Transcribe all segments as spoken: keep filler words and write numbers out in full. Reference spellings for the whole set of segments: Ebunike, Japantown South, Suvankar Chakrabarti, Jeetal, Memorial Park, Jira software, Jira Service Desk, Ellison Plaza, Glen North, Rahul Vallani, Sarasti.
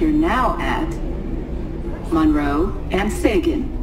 you're now at Monroe and Sagan.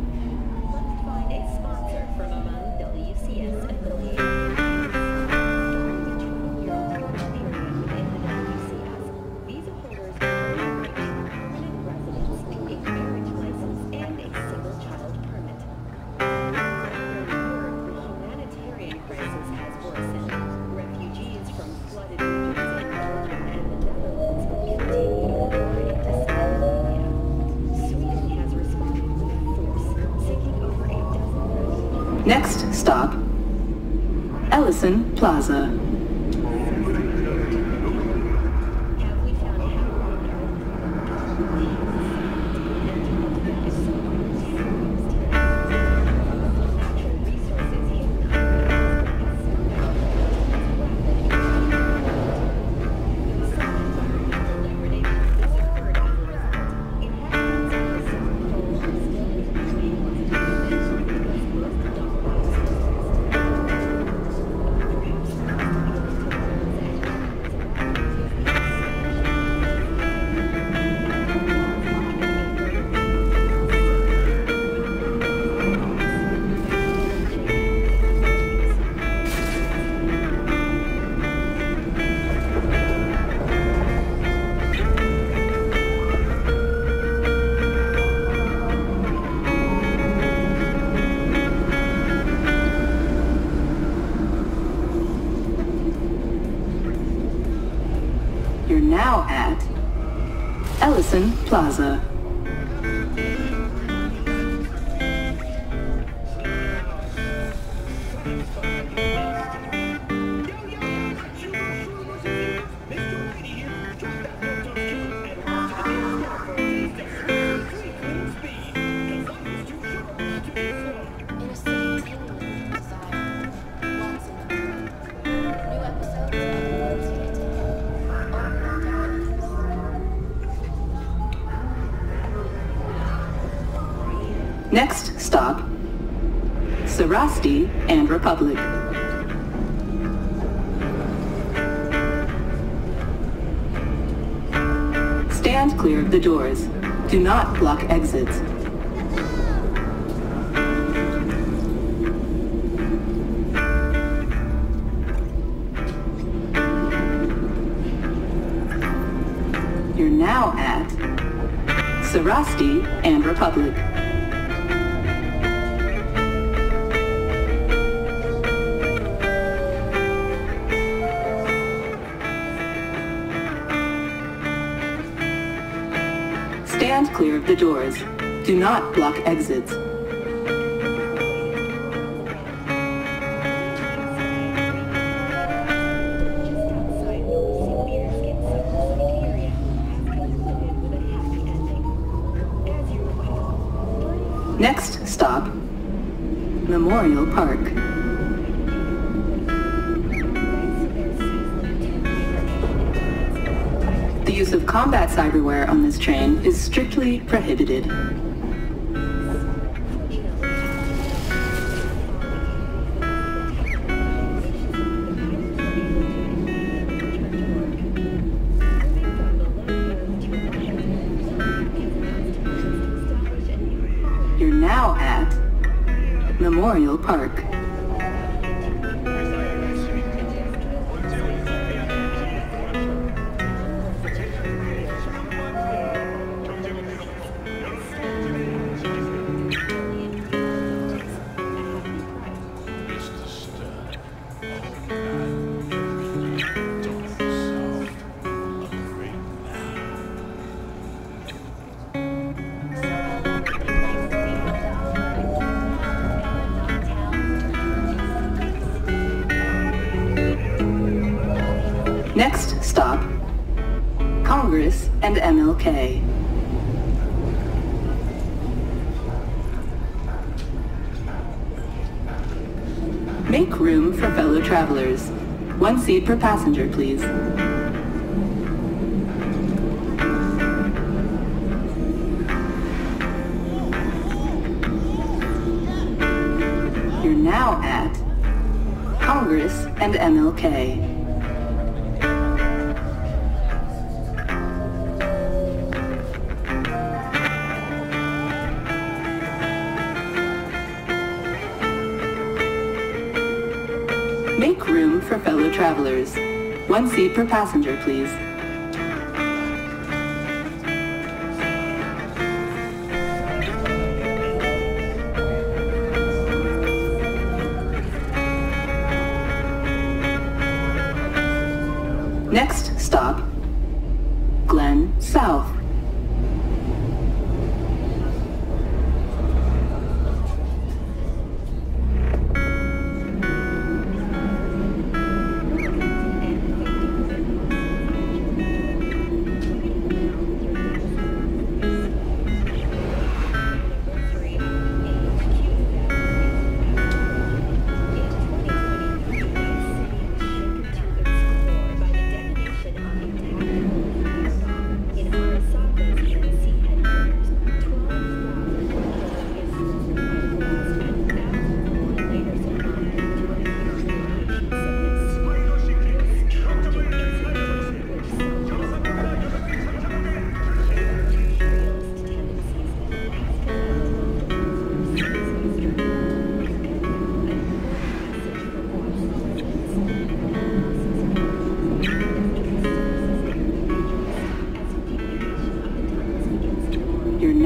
Next stop, Ellison Plaza. Now at Ellison Plaza. Next stop, Sarasti and Republic. Stand clear of the doors. Do not block exits. You're now at Sarasti and Republic. Stand clear of the doors. Do not block exits. Next stop, Memorial Park. The use of combat cyberware on this train is strictly prohibited. You're now at Memorial Park. Next stop, Congress and M L K. Make room for fellow travelers. One seat per passenger, please. You're now at Congress and M L K. make room for fellow travelers. One seat per passenger, please. Next stop, Glen South.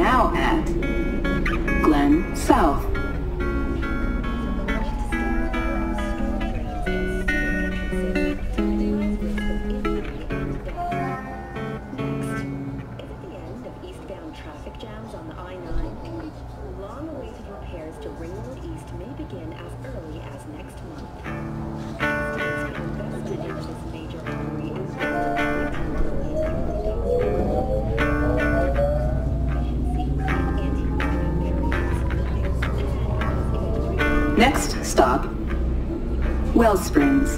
Now at Glen South. Next stop, Wellsprings.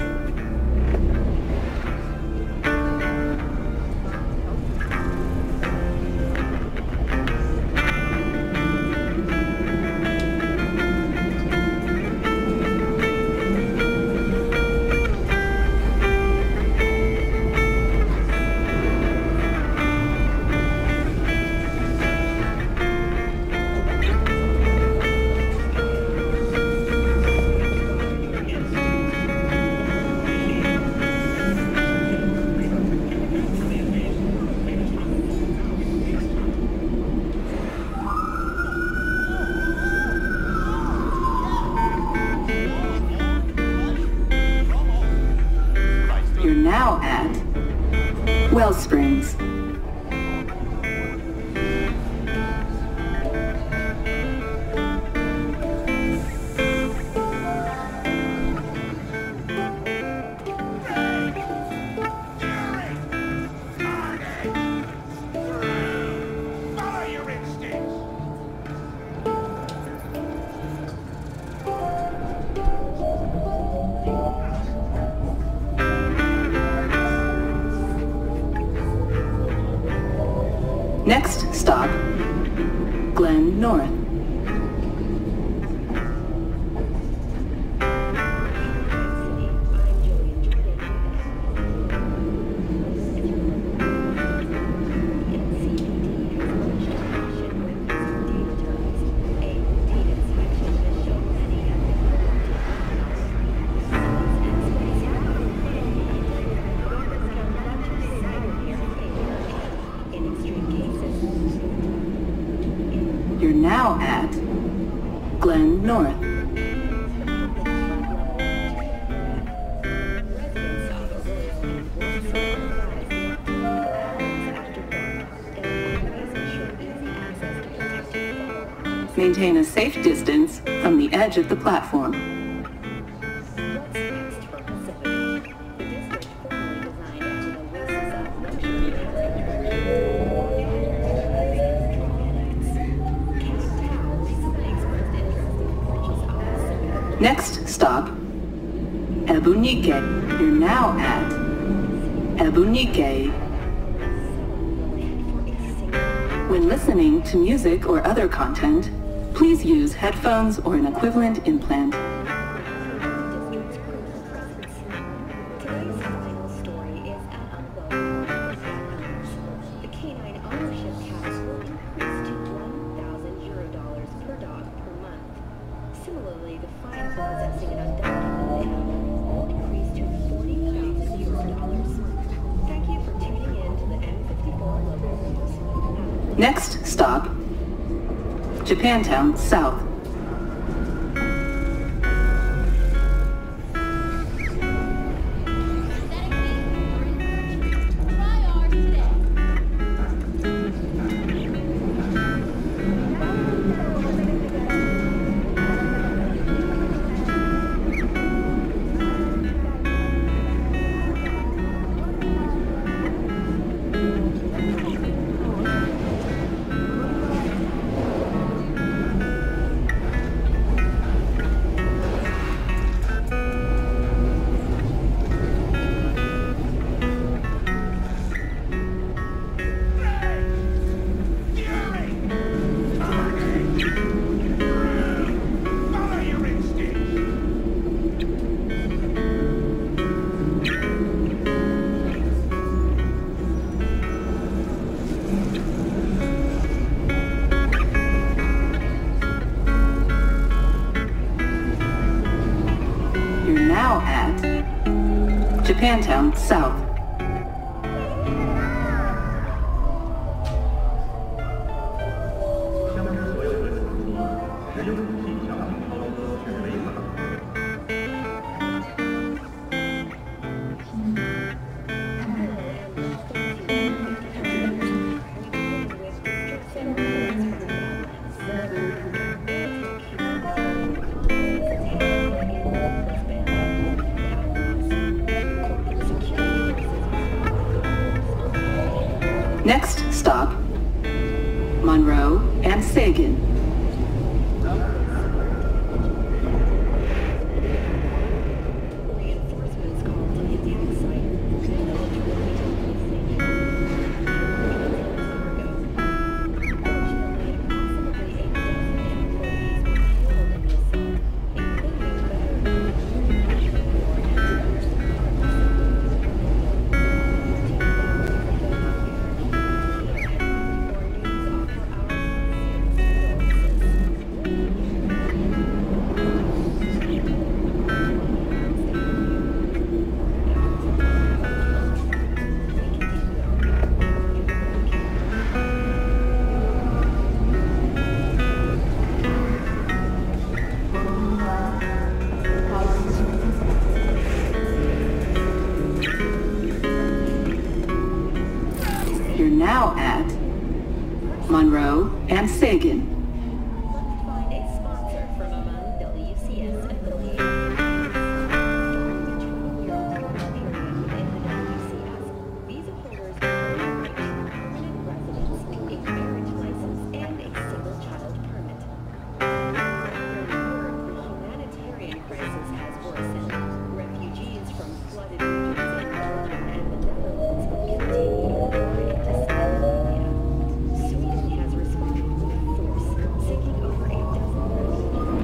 Now at Wellsprings. Next stop, Glen North. You're now at Glen North. Maintain a safe distance from the edge of the platform. Next stop, Ebunike. You're now at Ebunike. When listening to music or other content, please use headphones or an equivalent implant. Similarly, the fine for possessing an undocumented animal Next stop, Japantown South. Japantown South. Next stop, Monroe and Sagan. Now at Monroe and Sagan.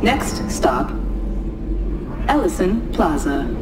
Next stop, Ellison Plaza.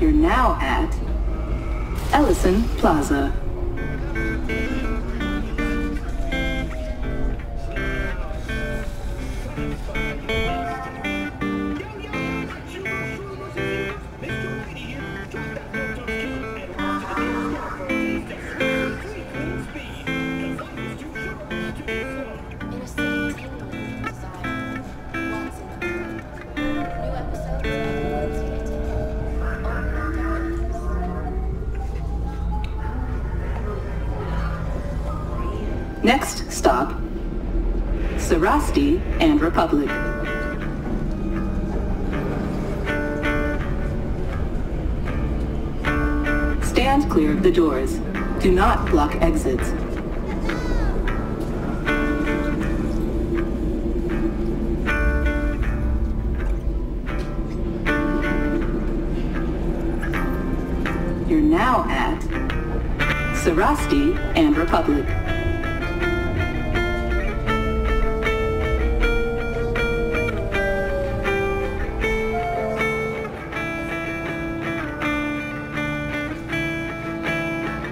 You're now at Ellison Plaza. Next stop, Sarasti and Republic. Stand clear of the doors. Do not block exits. You're now at Sarasti and Republic.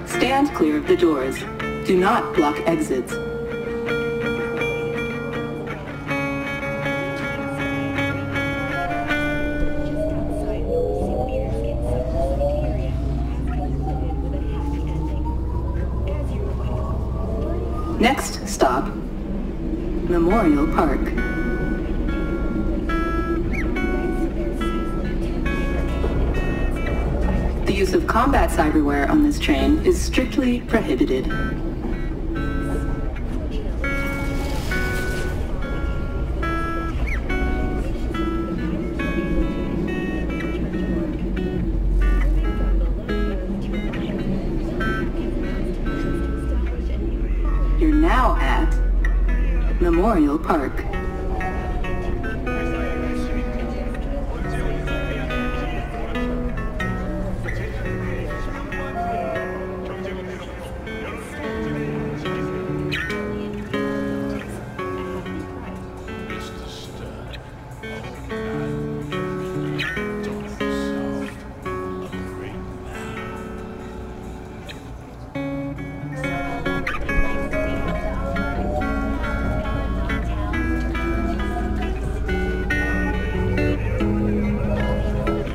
Stand clear of the doors. Do not block exits. Next stop, Memorial Park. The use of combat cyberware on this train is strictly prohibited. Now at Memorial Park.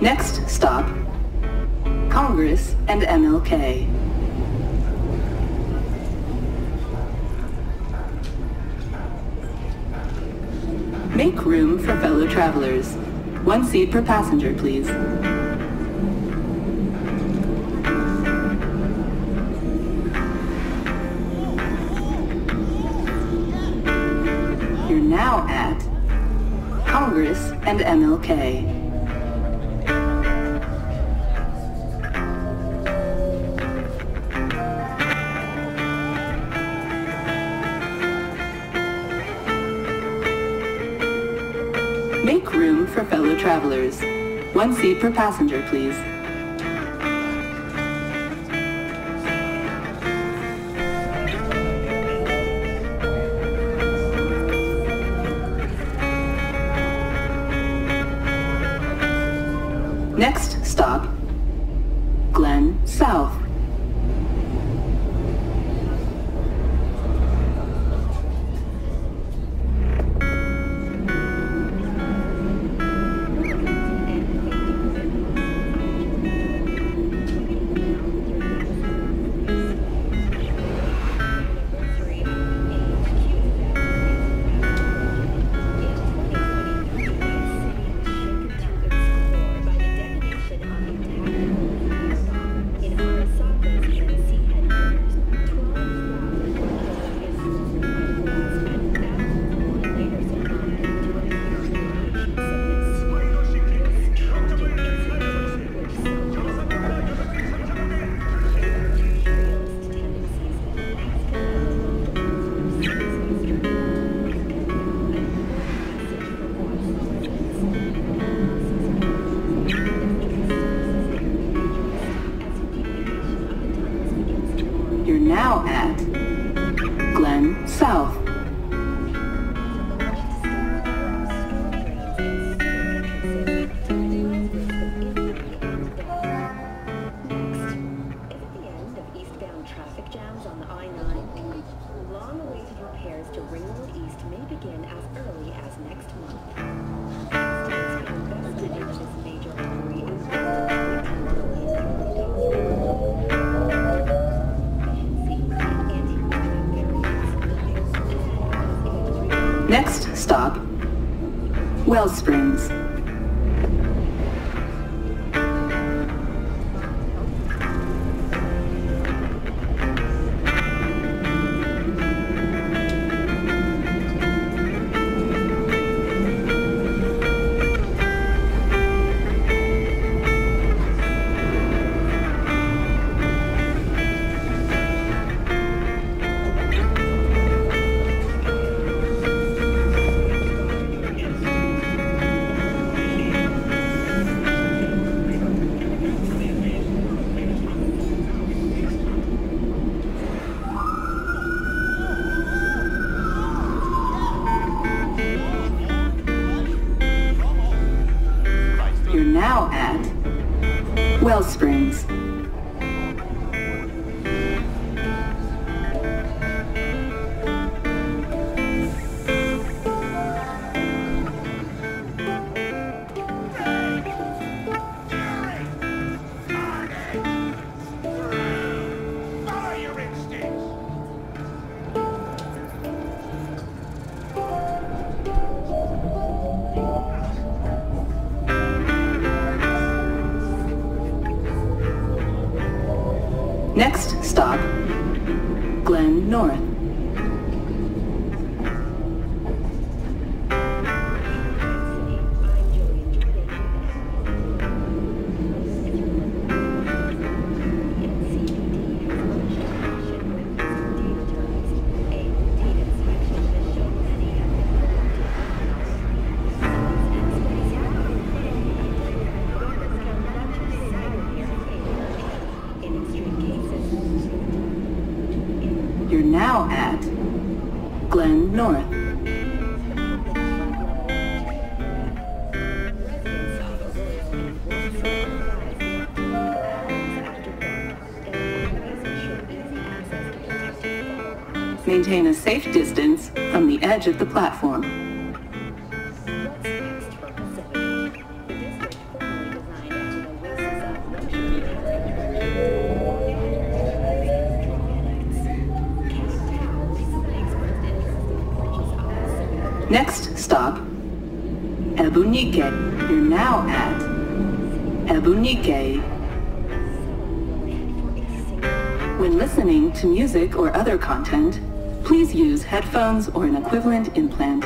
Next stop, Congress and M L K. Make room for fellow travelers. One seat per passenger, please. You're now at Congress and M L K. Make room for fellow travelers. One seat per passenger, please. Next stop, Glen South. Now at Glen South. Next stop, Wellsprings. Springs. Next stop, Glen North. You're now at Glen North. Maintain a safe distance from the edge of the platform. Next stop, Ebunike. You're now at Ebunike. When listening to music or other content, please use headphones or an equivalent implant.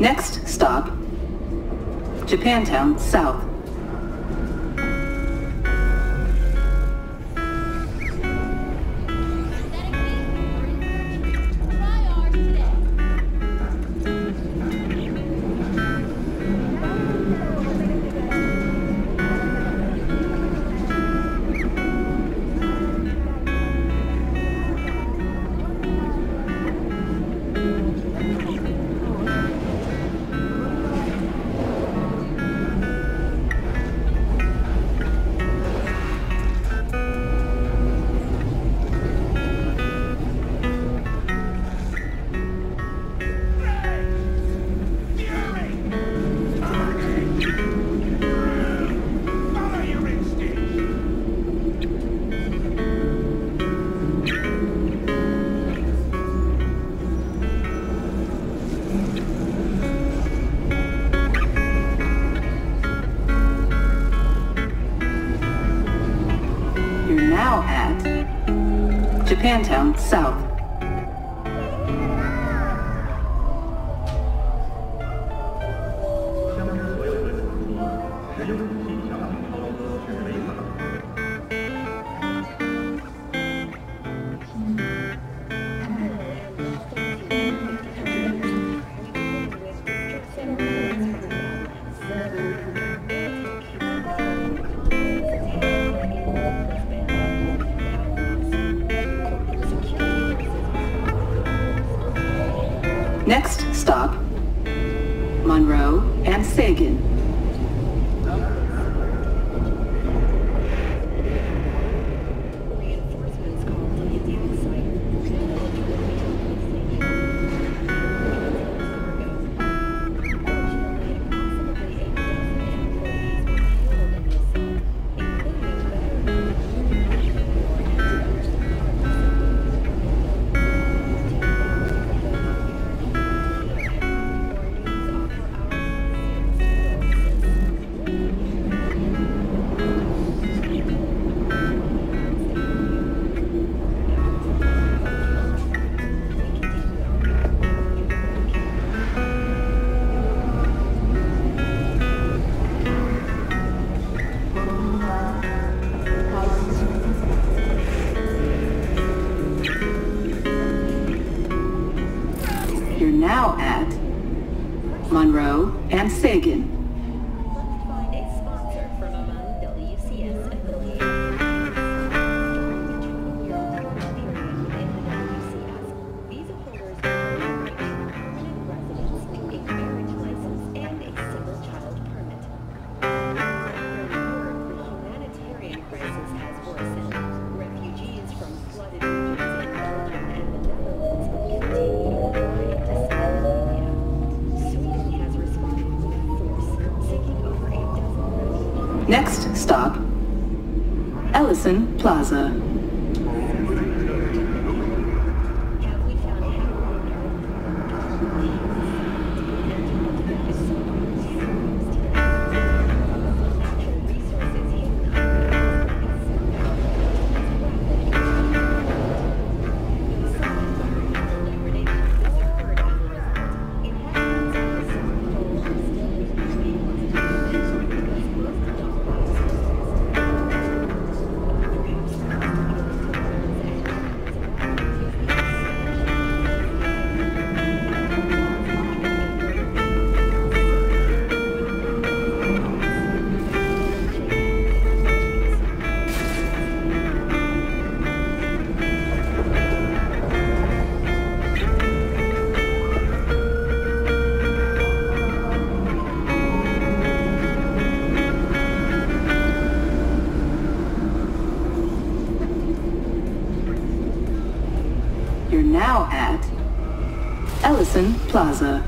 Next stop, Japantown South. Now at Japantown South. Next stop, Monroe and Sagan. Monroe, and Sagan. Next stop, Ellison Plaza. Now at Ellison Plaza.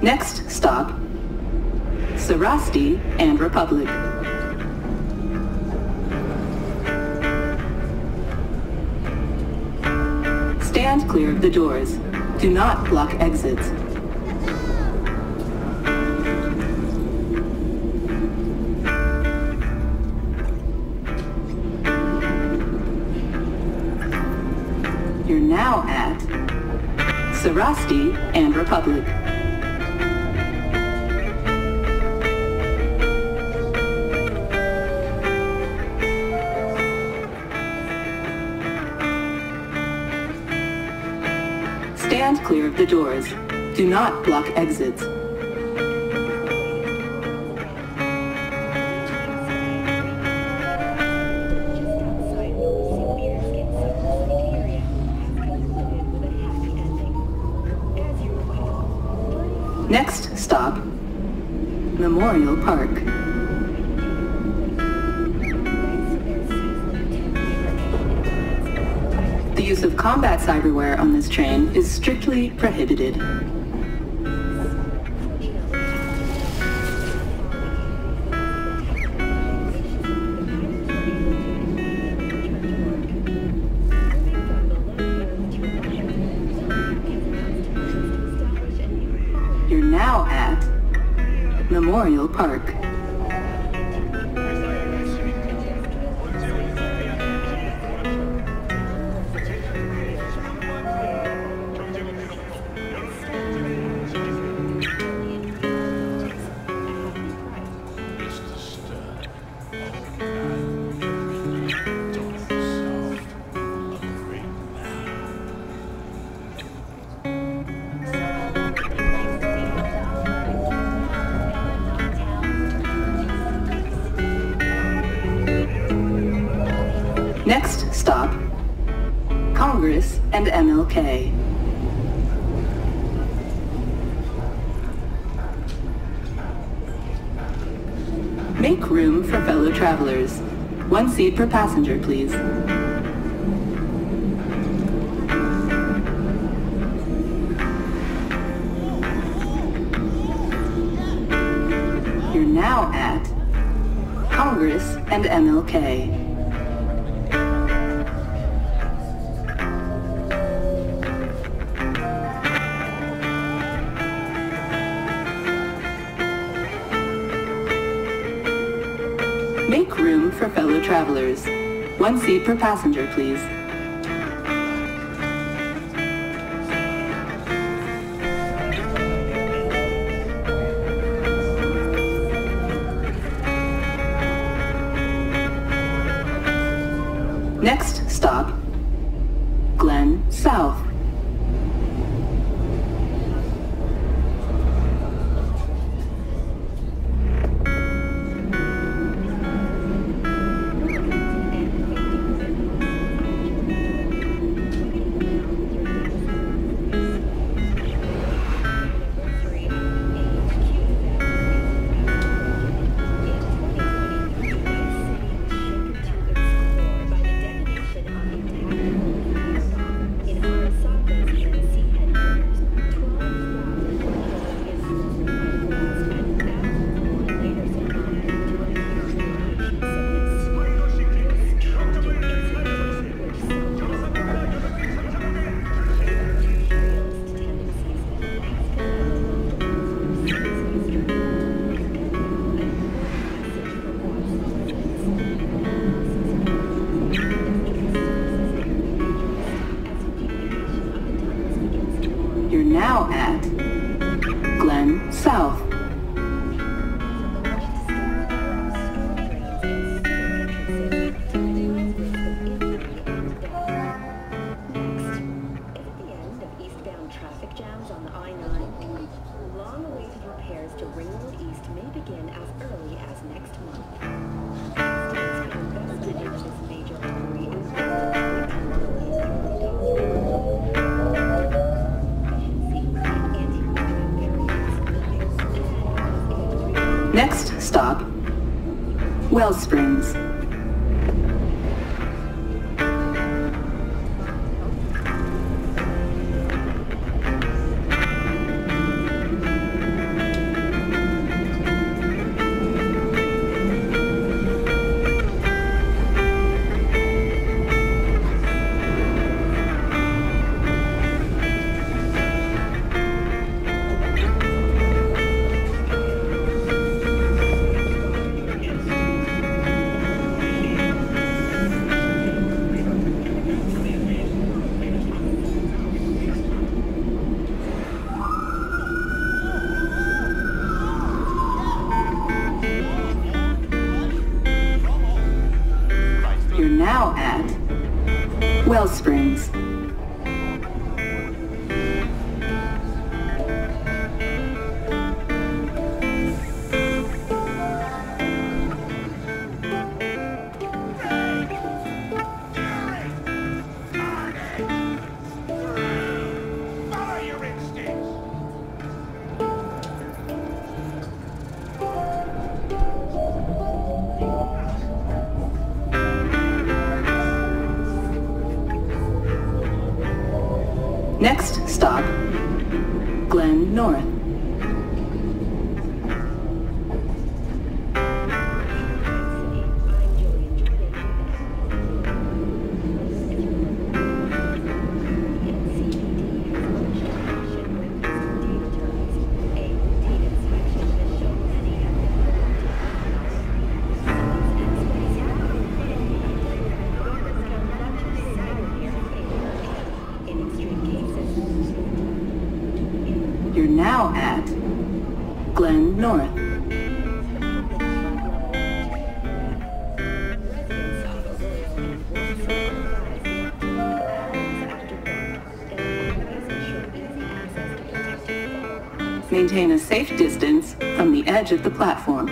Next stop, Sarasti and Republic. Stand clear of the doors. Do not block exits. You're now at Sarasti and Republic. Stand clear of the doors. Do not block exits. Next stop, Memorial Park. The use of combat cyberware on this train is strictly prohibited. You're now at Memorial Park. Next stop, Congress and M L K. Make room for fellow travelers. One seat per passenger, please. You're now at Congress and M L K. Make room for fellow travelers. One seat per passenger, please. Next stop, Glen South. Now at Glen South. Next stop, Wellsprings. Now at Wellsprings. Next stop, Glen North. You're now at Glen North. Maintain a safe distance from the edge of the platform.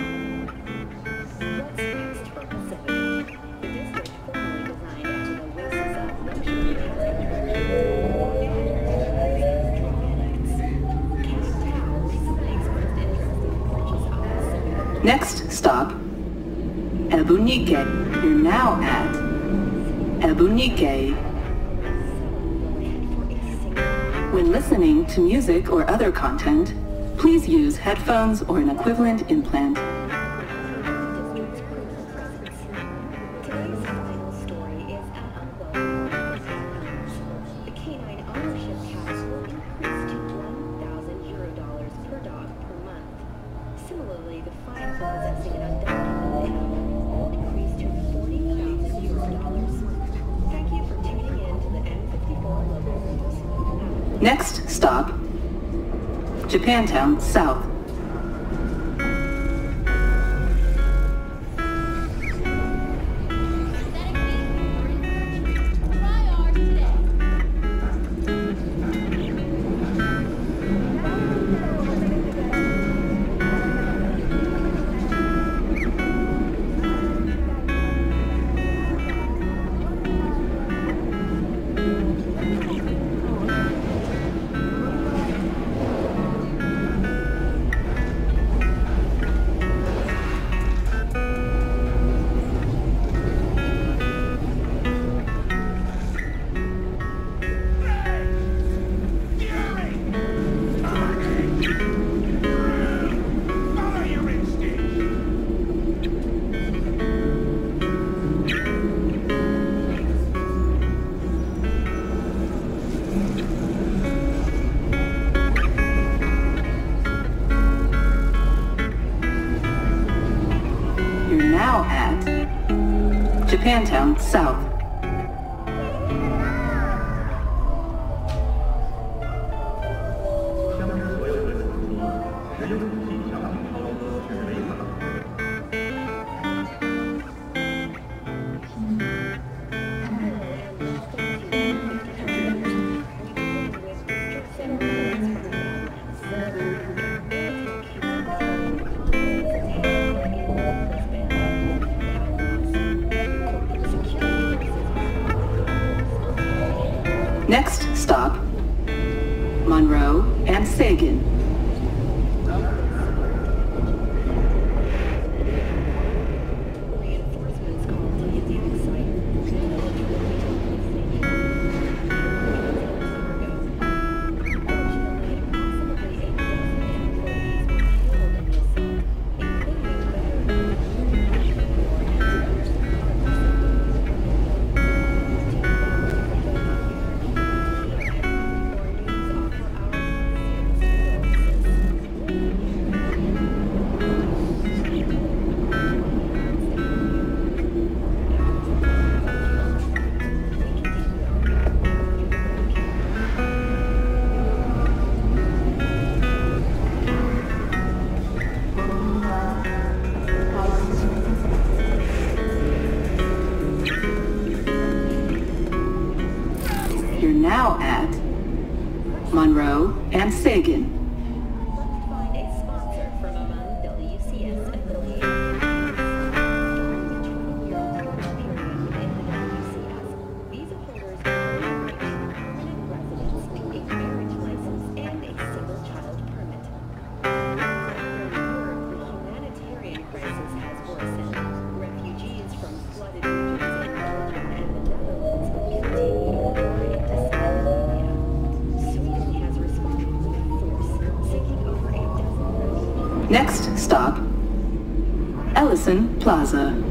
Next stop, Ebunike. You're now at Ebunike. When listening to music or other content, please use headphones or an equivalent implant. Similarly, the fine clause that's taken on down Next stop, Japantown South. Japantown South. Next stop, Monroe and Sagan. You're now at Monroe and Sagan. Next stop, Ellison Plaza.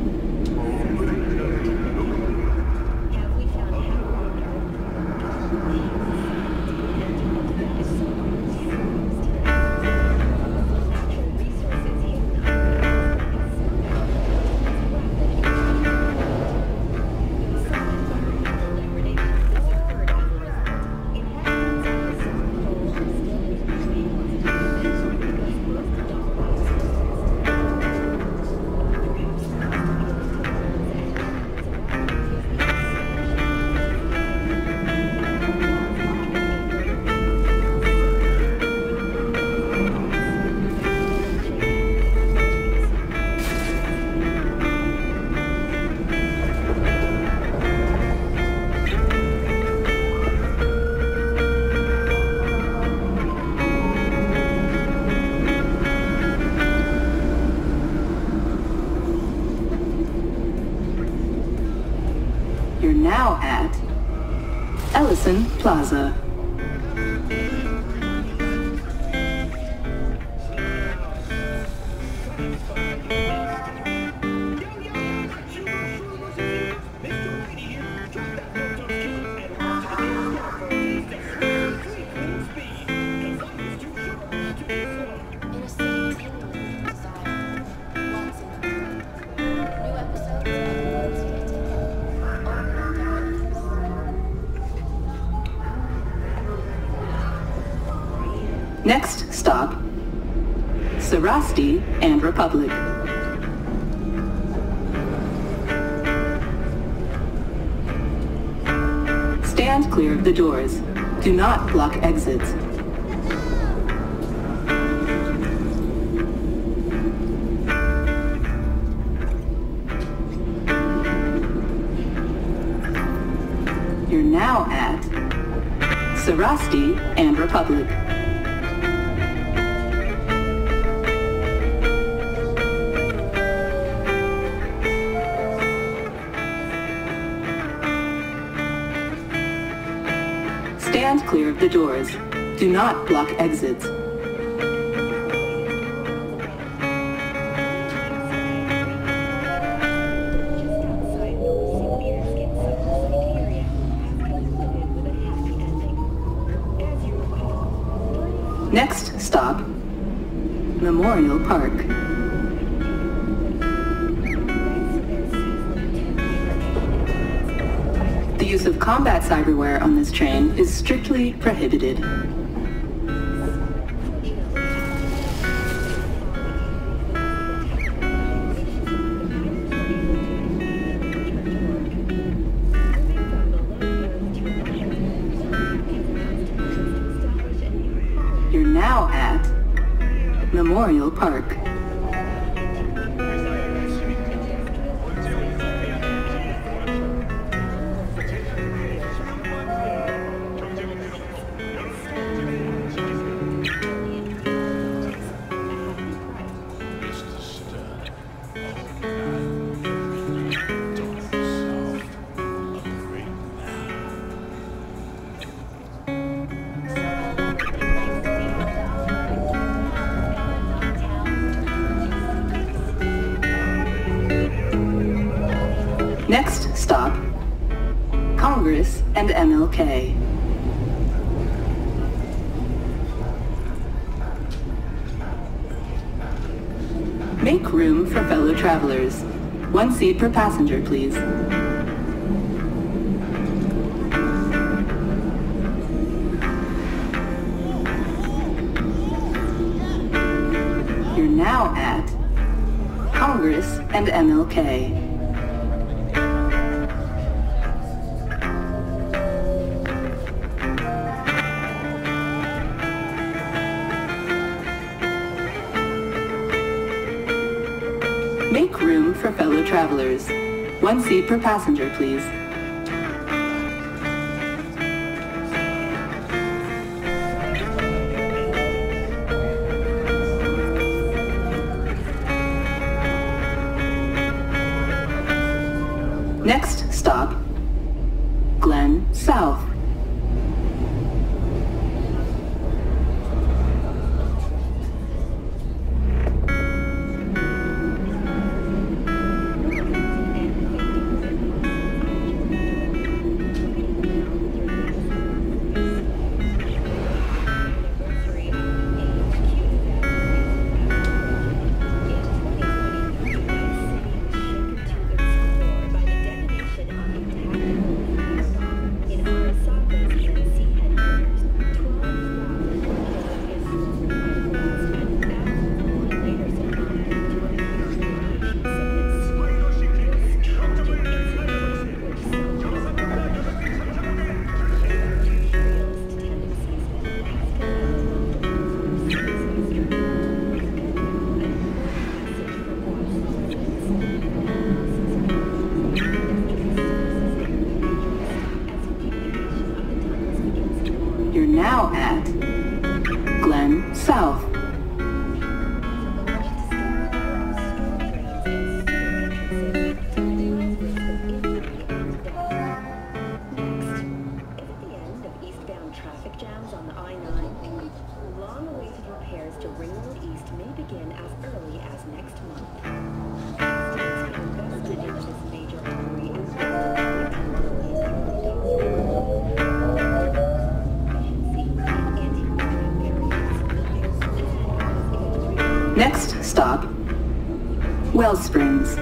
You're now at Ellison Plaza. Sarasti, and Republic. Stand clear of the doors. Do not block exits. You're now at Sarasti and Republic. Stand clear of the doors. Do not block exits. Next stop, Memorial Park. The use of combat cyberware on this train is strictly prohibited. You're now at Memorial Park. Next stop, Congress and M L K. Make room for fellow travelers. One seat per passenger, please. You're now at Congress and M L K. Make room for fellow travelers. One seat per passenger, please. Next stop, Glen South. Now at Glen South. Next stop, Wellsprings.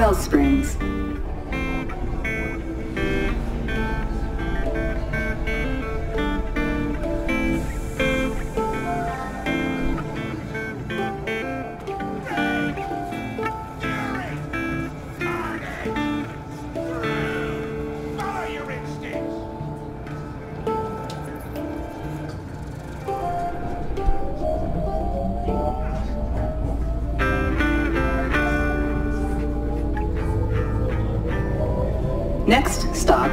well springs. Next stop,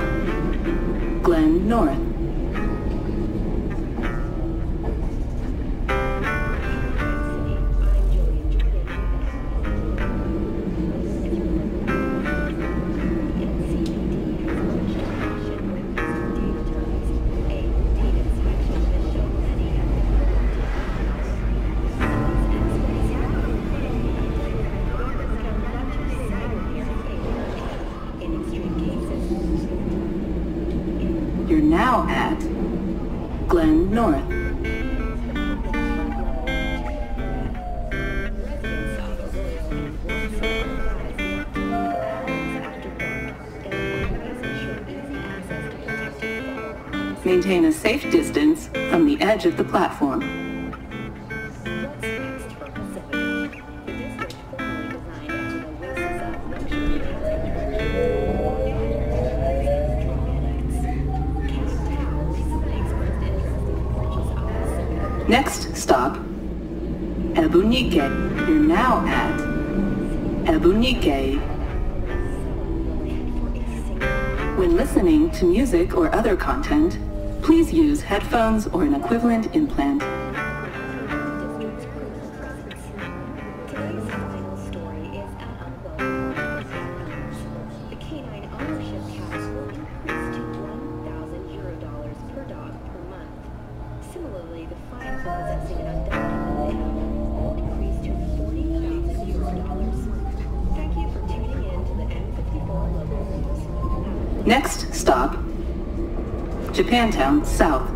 Glen North. You're now at Glen North. Maintain a safe distance from the edge of the platform. Next stop, Ebunike. You're now at Ebunike. When listening to music or other content, please use headphones or an equivalent implant. Next stop, Japantown South.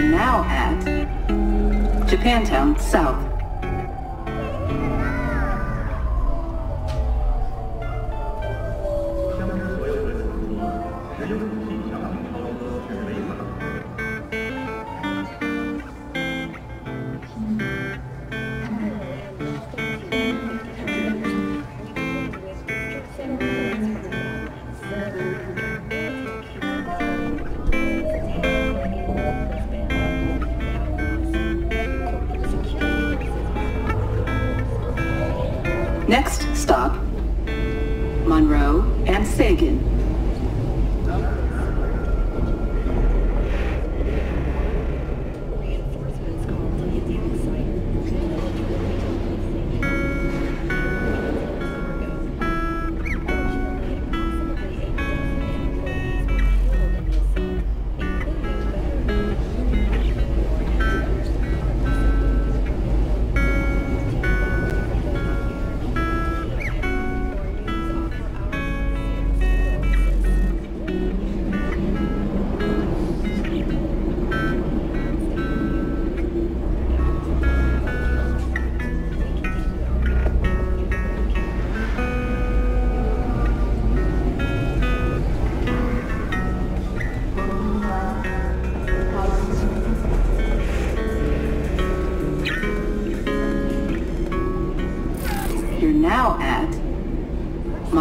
Now at Japantown South.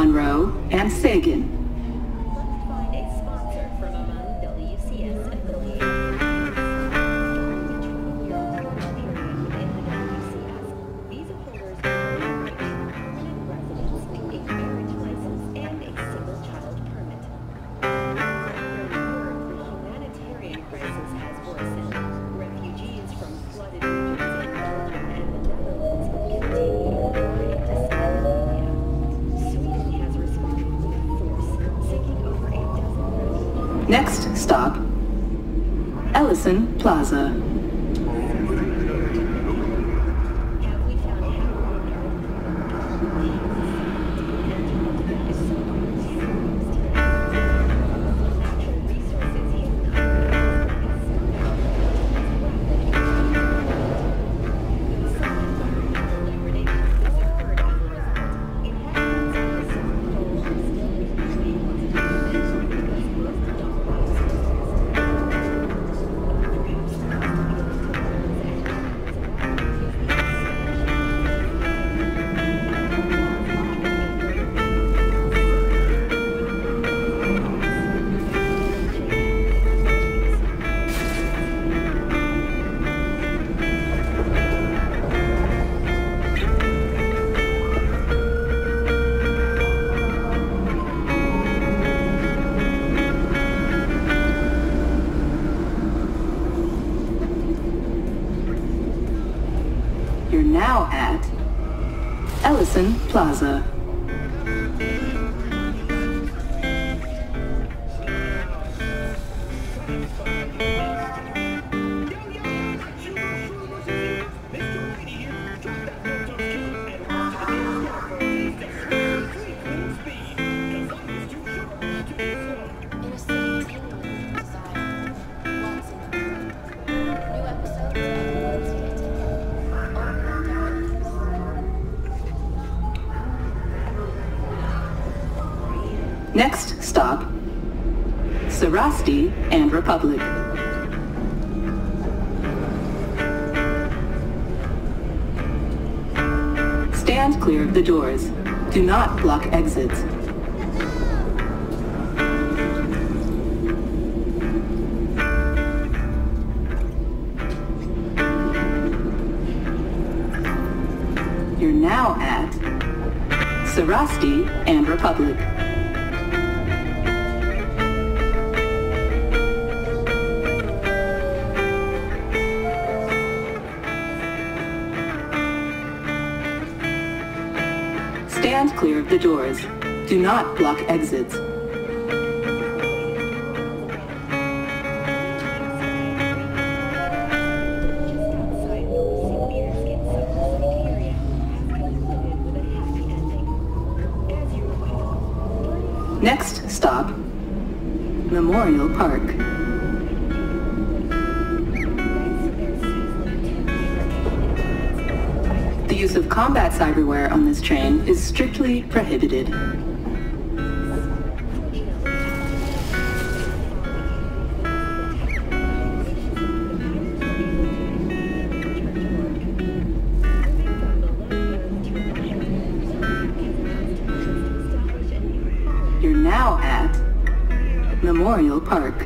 Monroe, and Sagan. Next stop, Ellison Plaza. Now at Ellison Plaza. Next stop, Sarasti and Republic. Stand clear of the doors. Do not block exits. You're now at Sarasti and Republic. Stand clear of the doors. Do not block exits. Next stop, Memorial Park. The use of combat cyberware on this train is strictly prohibited. You're now at Memorial Park.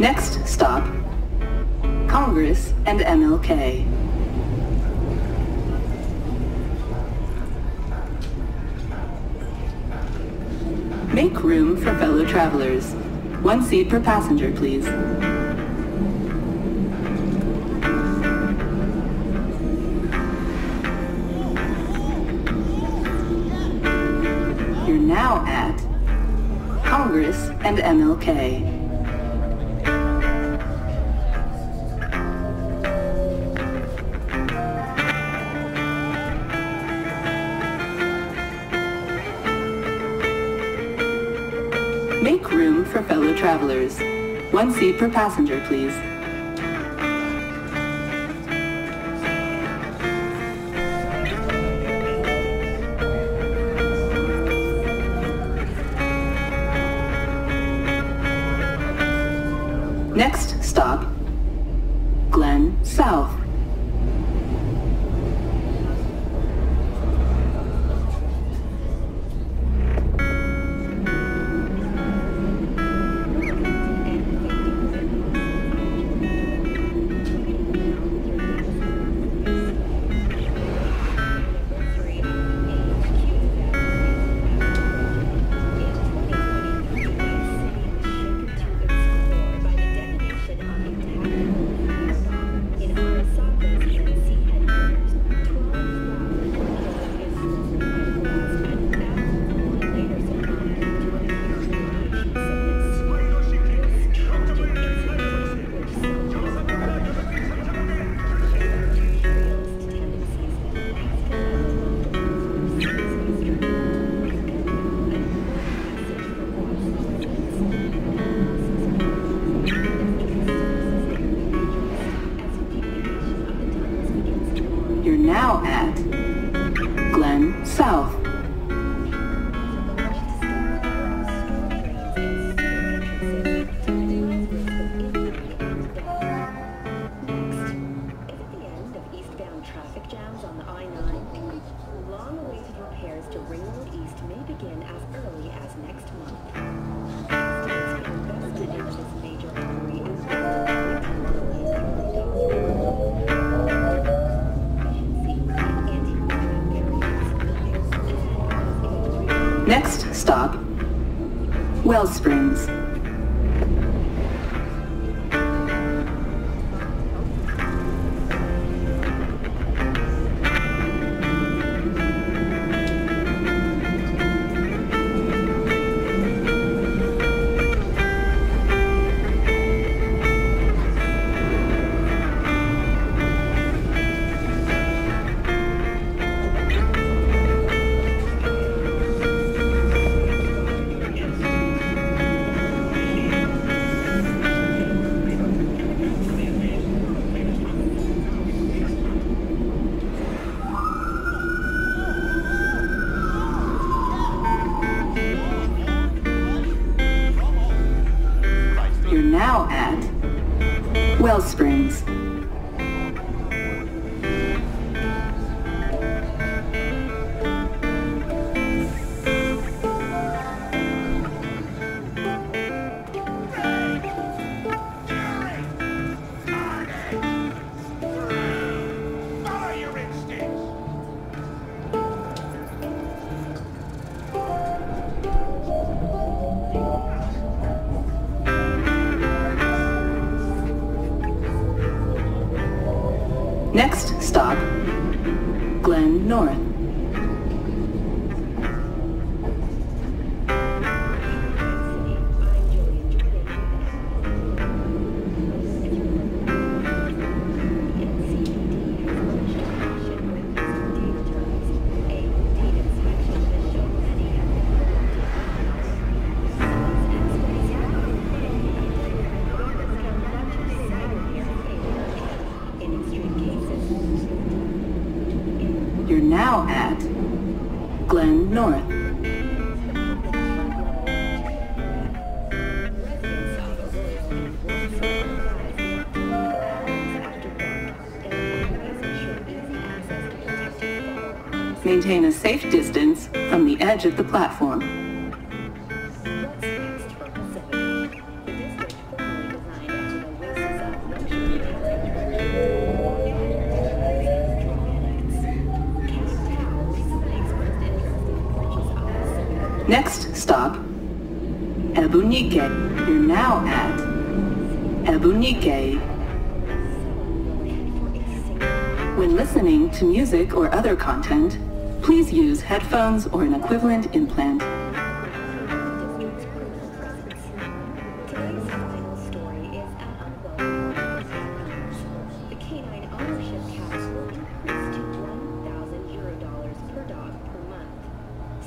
Next stop, Congress and M L K. Make room for fellow travelers. One seat per passenger, please. You're now at Congress and M L K. Make room for fellow travelers. One seat per passenger, please. Next stop, Glen South. Next stop, Well Springs. Well Springs. Next stop, Glen North. You're now at Glen North. Maintain a safe distance from the edge of the platform. Next stop, Ebunike. You're now at Ebunike. When listening to music or other content, please use headphones or an equivalent implant.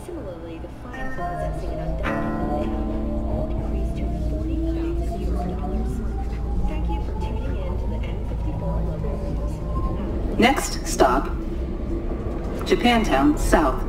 Similarly, the fine clause that's seen on document Next stop, Japantown South.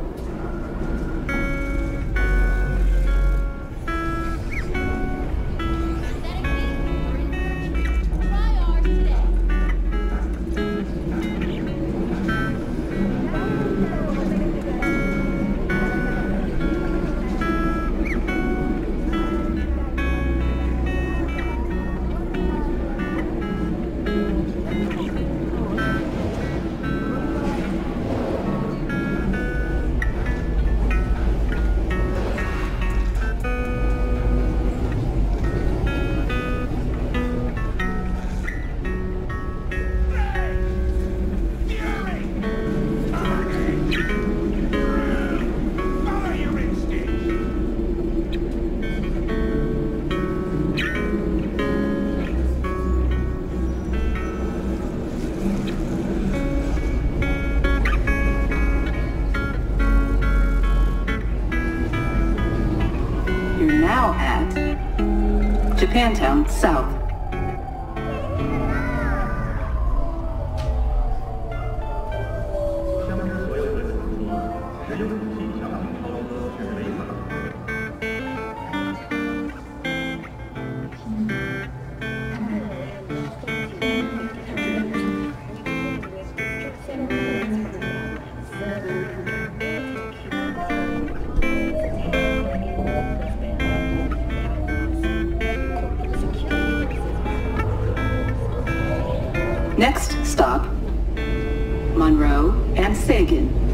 Japantown South. Next stop, Monroe and Sagan.